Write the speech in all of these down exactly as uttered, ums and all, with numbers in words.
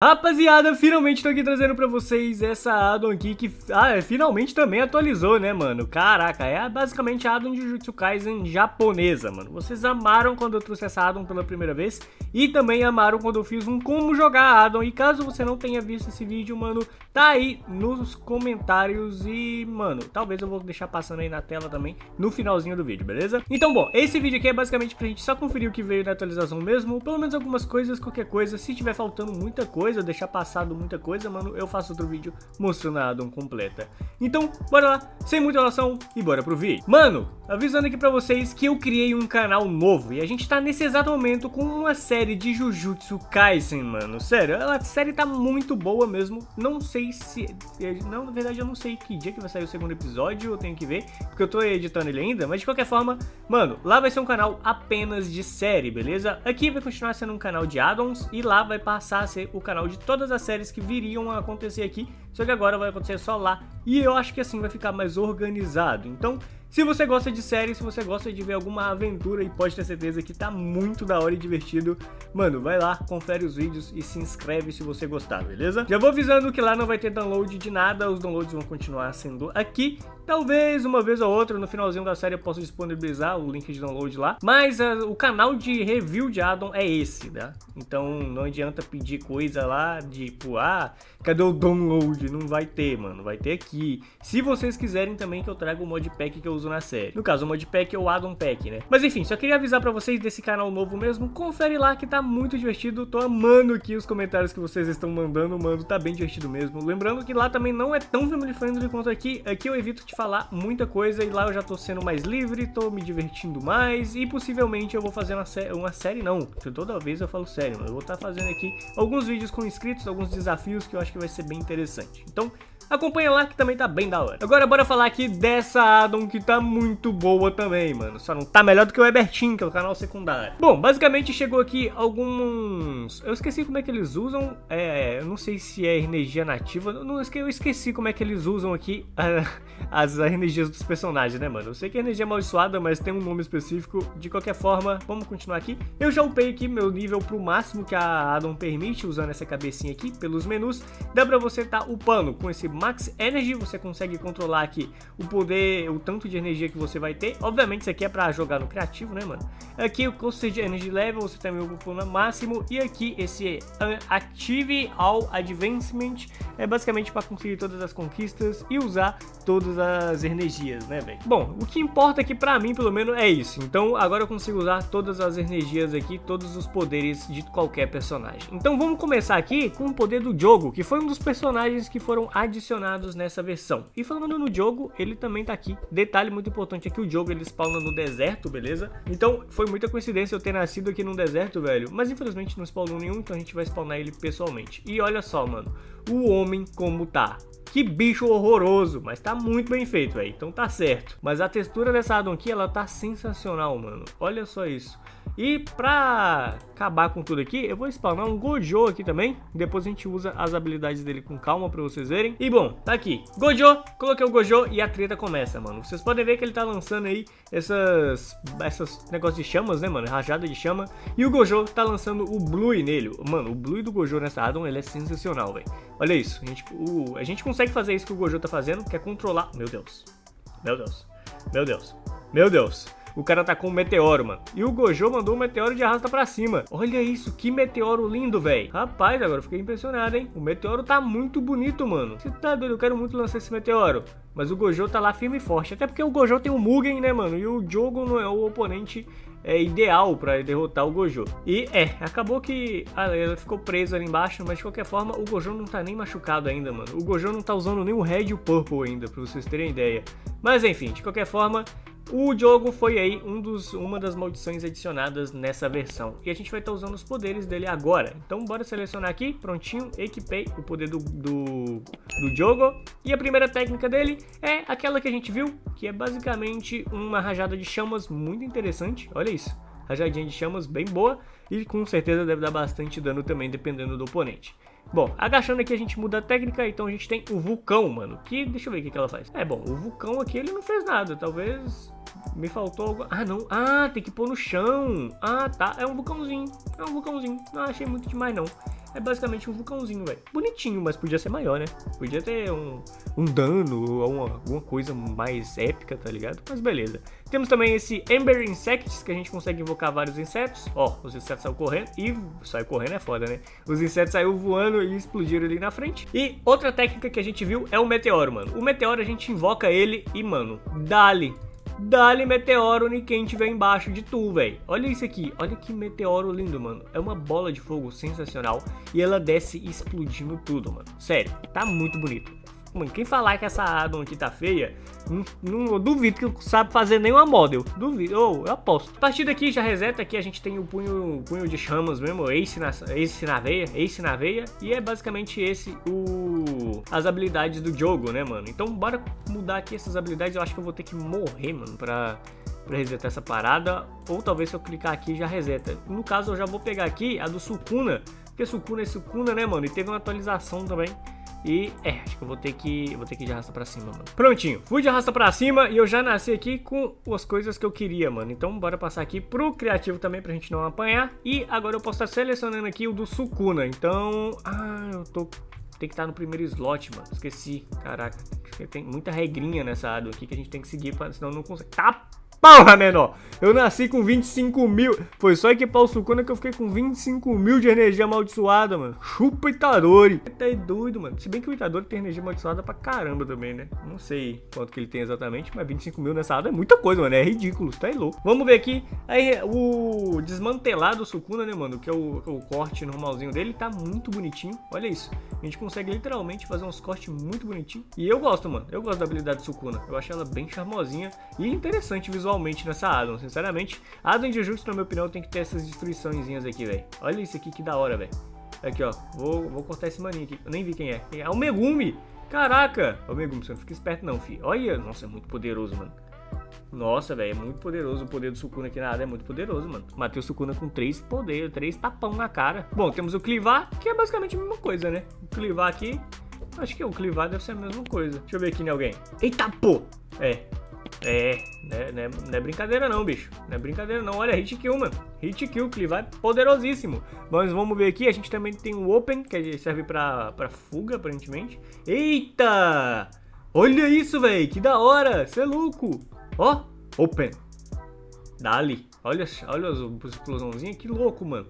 Rapaziada, finalmente tô aqui trazendo pra vocês essa addon aqui que ah, finalmente também atualizou, né, mano? Caraca, é basicamente a addon de Jujutsu Kaisen japonesa, mano. Vocês amaram quando eu trouxe essa addon pela primeira vez e também amaram quando eu fiz um como jogar a addon. E caso você não tenha visto esse vídeo, mano, tá aí nos comentários e, mano, talvez eu vou deixar passando aí na tela também no finalzinho do vídeo, beleza? Então, bom, esse vídeo aqui é basicamente pra gente só conferir o que veio na atualização mesmo, ou pelo menos algumas coisas, qualquer coisa. Se tiver faltando muita coisa, eu deixar passado muita coisa, mano, eu faço outro vídeo mostrando a addon completa. Então, bora lá, sem muita relação e bora pro vídeo. Mano, avisando aqui pra vocês que eu criei um canal novo e a gente tá nesse exato momento com uma série de Jujutsu Kaisen, mano. Sério, a série tá muito boa mesmo. Não sei se... Não, na verdade eu não sei que dia que vai sair o segundo episódio, eu tenho que ver, porque eu tô editando ele ainda, mas de qualquer forma, mano, lá vai ser um canal apenas de série, beleza? Aqui vai continuar sendo um canal de addons e lá vai passar a ser o canal de todas as séries que viriam a acontecer aqui, só que agora vai acontecer só lá e eu acho que assim vai ficar mais organizado. Então, se você gosta de série, se você gosta de ver alguma aventura e pode ter certeza que tá muito da hora e divertido, mano, vai lá, confere os vídeos e se inscreve se você gostar, beleza? Já vou avisando que lá não vai ter download de nada, os downloads vão continuar sendo aqui. Talvez uma vez ou outra, no finalzinho da série eu possa disponibilizar o link de download lá, mas uh, o canal de review de addon é esse, tá? Então não adianta pedir coisa lá de tipo, ah, cadê o download? Não vai ter, mano, vai ter aqui. Se vocês quiserem também que eu traga o modpack que eu uso na série. No caso, o modpack é o addon pack, né? Mas enfim, só queria avisar pra vocês desse canal novo mesmo. Confere lá que tá muito divertido. Tô amando aqui os comentários que vocês estão mandando, mano. Tá bem divertido mesmo. Lembrando que lá também não é tão family friendly quanto aqui. Aqui eu evito te falar muita coisa e lá eu já tô sendo mais livre, tô me divertindo mais e possivelmente eu vou fazer uma, sé uma série, não. Toda vez eu falo sério, mano. Eu vou estar tá fazendo aqui alguns vídeos com inscritos, alguns desafios que eu acho que vai ser bem interessante. Então, acompanha lá que também tá bem da hora. Agora bora falar aqui dessa addon que tá muito boa também, mano. Só não tá melhor do que o Ebertin, que é o canal secundário. Bom, basicamente chegou aqui alguns... Eu esqueci como é que eles usam. É, eu não sei se é energia nativa. Não, eu esqueci como é que eles usam aqui a, as energias dos personagens, né, mano? Eu sei que é energia amaldiçoada, mas tem um nome específico. De qualquer forma, vamos continuar aqui. Eu já upei aqui meu nível pro máximo que a addon permite, usando essa cabecinha aqui pelos menus. Dá pra você tá upando com esse Max Energy, você consegue controlar aqui o poder, o tanto de energia que você vai ter. Obviamente isso aqui é pra jogar no criativo, né, mano? Aqui o Constant Energy Level, você também ocupa no máximo. E aqui esse Active All Advancement é basicamente pra conseguir todas as conquistas e usar todas as energias, né, velho? Bom, o que importa aqui pra mim, pelo menos, é isso. Então agora eu consigo usar todas as energias aqui, todos os poderes de qualquer personagem. Então vamos começar aqui com o poder do Jogo, que foi um dos personagens que foram adicionados adicionados nessa versão. E falando no Jogo, ele também tá aqui. Detalhe muito importante é que o Jogo ele spawna no deserto, beleza? Então foi muita coincidência eu ter nascido aqui no deserto, velho. Mas infelizmente não spawnou nenhum, então a gente vai spawnar ele pessoalmente. E olha só, mano, o homem como tá. Que bicho horroroso, mas tá muito bem feito, velho. Então tá certo. Mas a textura dessa addon aqui, ela tá sensacional, mano. Olha só isso. E pra acabar com tudo aqui, eu vou spawnar um Gojo aqui também. Depois a gente usa as habilidades dele com calma pra vocês verem. E bom, tá aqui. Gojo, coloquei o Gojo e a treta começa, mano. Vocês podem ver que ele tá lançando aí essas... Essas negócios de chamas, né, mano? Rajada de chama. E o Gojo tá lançando o Blue nele. Mano, o Blue do Gojo nessa addon, ele é sensacional, velho. Olha isso. A gente, o, a gente consegue fazer isso que o Gojo tá fazendo, que é controlar... Meu Deus. Meu Deus. Meu Deus. Meu Deus. O cara tá com um meteoro, mano. E o Gojo mandou um meteoro de arrasta pra cima. Olha isso, que meteoro lindo, velho. Rapaz, agora eu fiquei impressionado, hein? O meteoro tá muito bonito, mano. Você tá doido? Eu quero muito lançar esse meteoro. Mas o Gojo tá lá firme e forte. Até porque o Gojo tem o Mugen, né, mano? E o Jogo não é o oponente é, ideal pra derrotar o Gojo. E é, acabou que ah, ela ficou presa ali embaixo. Mas de qualquer forma, o Gojo não tá nem machucado ainda, mano. O Gojo não tá usando nem o Red e o Purple ainda, pra vocês terem ideia. Mas enfim, de qualquer forma... O Jogo foi aí um dos, uma das maldições adicionadas nessa versão. E a gente vai estar tá usando os poderes dele agora. Então bora selecionar aqui, prontinho, equipei o poder do, do, do Jogo. E a primeira técnica dele é aquela que a gente viu, que é basicamente uma rajada de chamas muito interessante. Olha isso, rajadinha de chamas bem boa e com certeza deve dar bastante dano também, dependendo do oponente. Bom, agachando aqui a gente muda a técnica, então a gente tem o Vulcão, mano, que deixa eu ver o que, que ela faz. É, bom, o Vulcão aqui ele não fez nada, talvez me faltou algo... Ah, não, ah, tem que pôr no chão, ah, tá, é um vulcãozinho, é um vulcãozinho, não achei muito demais não. é basicamente um vulcãozinho, velho. Bonitinho, mas podia ser maior, né? Podia ter um, um dano ou uma, alguma coisa mais épica, tá ligado? Mas beleza. Temos também esse Ember Insects, que a gente consegue invocar vários insetos. Ó, os insetos saíram correndo e... Saiu correndo é foda, né? Os insetos saíram voando e explodiram ali na frente. E outra técnica que a gente viu é o meteoro, mano. O meteoro a gente invoca ele e, mano, dá-lhe. Dá-lhe meteoro em quem tiver embaixo de tu, velho. Olha isso aqui, olha que meteoro lindo, mano. É uma bola de fogo sensacional e ela desce explodindo tudo, mano. Sério, tá muito bonito. Mano, quem falar que essa addon aqui tá feia, não, não duvido que não sabe fazer nenhuma model. Duvido, ou oh, eu aposto. A partir daqui já reseta, aqui a gente tem o punho, punho de chamas mesmo, ace na, ace na veia, ace na veia. E é basicamente esse o... as habilidades do jogo, né, mano? Então bora mudar aqui essas habilidades. Eu acho que eu vou ter que morrer, mano, pra, pra resetar essa parada. Ou talvez se eu clicar aqui já reseta. No caso eu já vou pegar aqui a do Sukuna, porque Sukuna é Sukuna, né, mano? E teve uma atualização também. E é, acho que eu vou ter que vou ter que ir de arrasta pra cima, mano. Prontinho, fui de arrasta pra cima e eu já nasci aqui com as coisas que eu queria, mano. Então bora passar aqui pro criativo também pra gente não apanhar. E agora eu posso estar selecionando aqui o do Sukuna. Então, ah, eu tô... tem que estar no primeiro slot, mano. Esqueci. Caraca, tem muita regrinha nessa addon aqui que a gente tem que seguir, pra... senão não consegue. Tá porra, menor! Eu nasci com vinte e cinco mil. Foi só equipar o Sukuna que eu fiquei com vinte e cinco mil de energia amaldiçoada, mano. Chupa Itadori. Tá doido, mano. Se bem que o Itadori tem energia amaldiçoada pra caramba também, né? Não sei quanto que ele tem exatamente, mas vinte e cinco mil nessa addon é muita coisa, mano. É ridículo. Tá louco. Vamos ver aqui. Aí, o desmantelar do Sukuna, né, mano? Que é o, o corte normalzinho dele. Tá muito bonitinho. Olha isso. A gente consegue literalmente fazer uns cortes muito bonitinhos. E eu gosto, mano. Eu gosto da habilidade do Sukuna. Eu acho ela bem charmosinha e interessante visualmente. Atualmente nessa addon, sinceramente. Addon de Jujutsu, na minha opinião, tem que ter essas destruiçõezinhas aqui, velho. Olha isso aqui, que da hora, velho. Aqui, ó. Vou, vou cortar esse maninho aqui. Eu nem vi quem é. É o Megumi. Caraca. É o Megumi, você não fica esperto não, fi. Olha. Nossa, é muito poderoso, mano. Nossa, velho, é muito poderoso. O poder do Sukuna aqui na addon é muito poderoso, mano. Matei o Sukuna com três poderes, três tapão na cara. Bom, temos o Clivar, que é basicamente a mesma coisa, né? O Clivar aqui... acho que o Clivar deve ser a mesma coisa. Deixa eu ver aqui, né, alguém. Eita, pô! É... É, né, né, não é brincadeira não, bicho. Não é brincadeira não, olha, hit kill, mano. Hit kill, Clivar é poderosíssimo. Mas vamos ver aqui, a gente também tem o Open, que serve pra, pra fuga, aparentemente. Eita! Olha isso, velho, que da hora, cê é louco. Ó, Open. Dali, olha, olha as explosãozinhas, que louco, mano.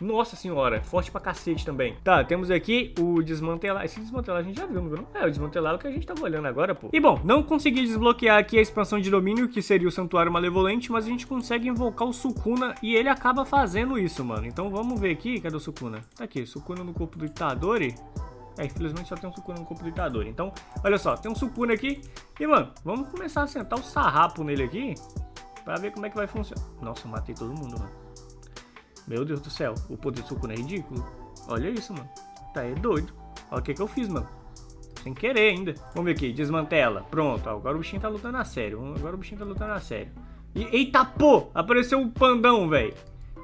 Nossa senhora, forte pra cacete também. Tá, temos aqui o desmantelar. Esse desmantelar a gente já viu, não viu? É, o desmantelar é o que a gente tava olhando agora, pô. E bom, não consegui desbloquear aqui a expansão de domínio, que seria o Santuário Malevolente, mas a gente consegue invocar o Sukuna e ele acaba fazendo isso, mano. Então vamos ver aqui, cadê o Sukuna? Tá aqui, Sukuna no corpo do Itadori. É, infelizmente só tem um Sukuna no corpo do Itadori. Então, olha só, tem um Sukuna aqui. E, mano, vamos começar a sentar o sarrapo nele aqui pra ver como é que vai funcionar. Nossa, eu matei todo mundo, mano. Meu Deus do céu, o poder do Sukuna é ridículo. Olha isso, mano. Tá é doido. Olha o que que eu fiz, mano. Sem querer ainda. Vamos ver aqui, desmantela. Pronto, ó, agora o bichinho tá lutando a sério. Agora o bichinho tá lutando a sério. E, eita, pô! Apareceu um pandão, velho.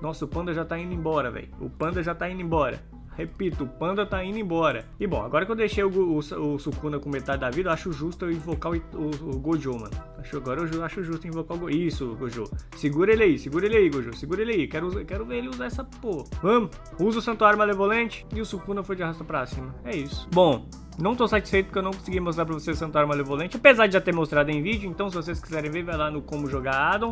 Nossa, o panda já tá indo embora, velho. O panda já tá indo embora. Repito, o panda tá indo embora. E bom, agora que eu deixei o, o, o Sukuna com metade da vida, eu acho justo eu invocar o, o, o Gojo, mano. Acho, agora eu acho justo invocar o Gojo. Isso, Gojo. Segura ele aí, segura ele aí, Gojo. Segura ele aí. Quero, quero ver ele usar essa porra. Vamos. Usa o Santuário Malevolente. E o Sukuna foi de arrasta pra cima. É isso. Bom... não tô satisfeito porque eu não consegui mostrar pra vocês o Santuário Malevolente, apesar de já ter mostrado em vídeo. Então se vocês quiserem ver, vai lá no Como Jogar a Addon.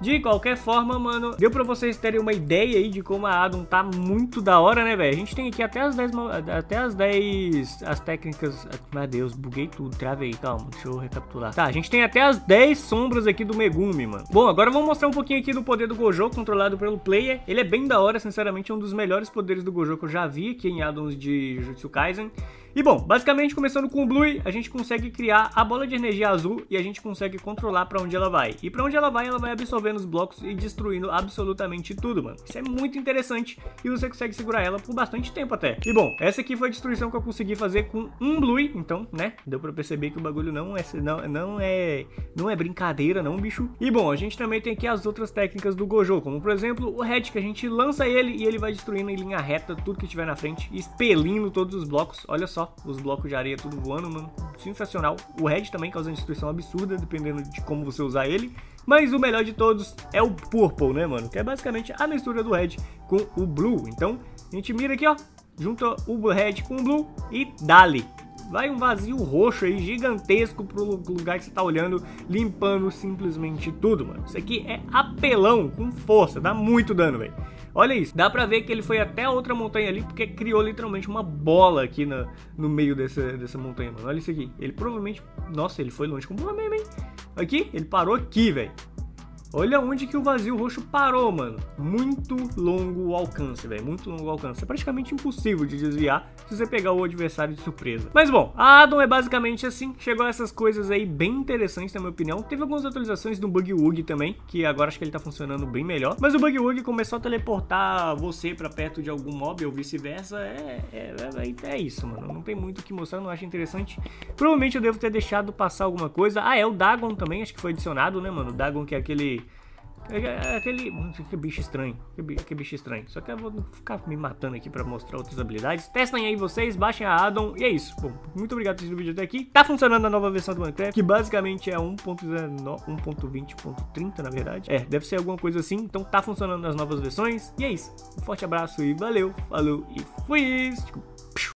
De qualquer forma, mano, deu pra vocês terem uma ideia aí de como a addon tá muito da hora, né, velho? A gente tem aqui até as dez, até as dez, as técnicas... Meu Deus, buguei tudo, travei, calma, deixa eu recapitular. Tá, a gente tem até as dez sombras aqui do Megumi, mano. Bom, agora vamos mostrar um pouquinho aqui do poder do Gojo, controlado pelo player. Ele é bem da hora, sinceramente, é um dos melhores poderes do Gojo que eu já vi aqui em addons de Jujutsu Kaisen. E bom, basicamente começando com o Blue, a gente consegue criar a bola de energia azul e a gente consegue controlar pra onde ela vai. E pra onde ela vai, ela vai absorvendo os blocos e destruindo absolutamente tudo, mano. Isso é muito interessante e você consegue segurar ela por bastante tempo até. E bom, essa aqui foi a destruição que eu consegui fazer com um Blue, então, né, deu pra perceber que o bagulho não é, não, não é, não é brincadeira não, bicho. E bom, a gente também tem aqui as outras técnicas do Gojo, como por exemplo, o Red, que a gente lança ele e ele vai destruindo em linha reta tudo que tiver na frente, expelindo todos os blocos, olha só. Os blocos de areia tudo voando, mano. Sensacional. O Red também causa uma destruição absurda, dependendo de como você usar ele. Mas o melhor de todos é o Purple, né, mano? Que é basicamente a mistura do Red com o Blue. Então, a gente mira aqui, ó. junta o Red com o Blue e dali. Vai um vazio roxo aí, gigantesco, pro lugar que você tá olhando, limpando simplesmente tudo, mano. Isso aqui é apelão, com força, dá muito dano, velho. Olha isso, dá pra ver que ele foi até outra montanha ali, porque criou literalmente uma bola aqui na, no meio dessa, dessa montanha, mano. Olha isso aqui, ele provavelmente... Nossa, ele foi longe com bola mesmo, hein? Aqui, ele parou aqui, velho. Olha onde que o vazio roxo parou, mano. Muito longo o alcance, velho. Muito longo o alcance. É praticamente impossível de desviar se você pegar o adversário de surpresa. Mas bom, a Addon é basicamente assim. Chegou a essas coisas aí bem interessantes, na minha opinião. Teve algumas atualizações do Bugwug também, que agora acho que ele tá funcionando bem melhor. Mas o Bugwug começou a teleportar você pra perto de algum mob ou vice-versa. É, é, é, é isso, mano. Não tem muito o que mostrar, não acho interessante. Provavelmente eu devo ter deixado passar alguma coisa. Ah, é, o Dagon também, acho que foi adicionado, né, mano? O Dagon que é aquele... Aquele... Que bicho estranho. Que bicho estranho. Só que eu vou ficar me matando aqui pra mostrar outras habilidades. Testem aí vocês, baixem a Addon. E é isso. Bom, muito obrigado por assistir o vídeo até aqui. Tá funcionando a nova versão do Minecraft, que basicamente é um ponto vinte ponto trinta, na verdade. É, deve ser alguma coisa assim. Então tá funcionando as novas versões. E é isso. Um forte abraço e valeu. Falou e fui.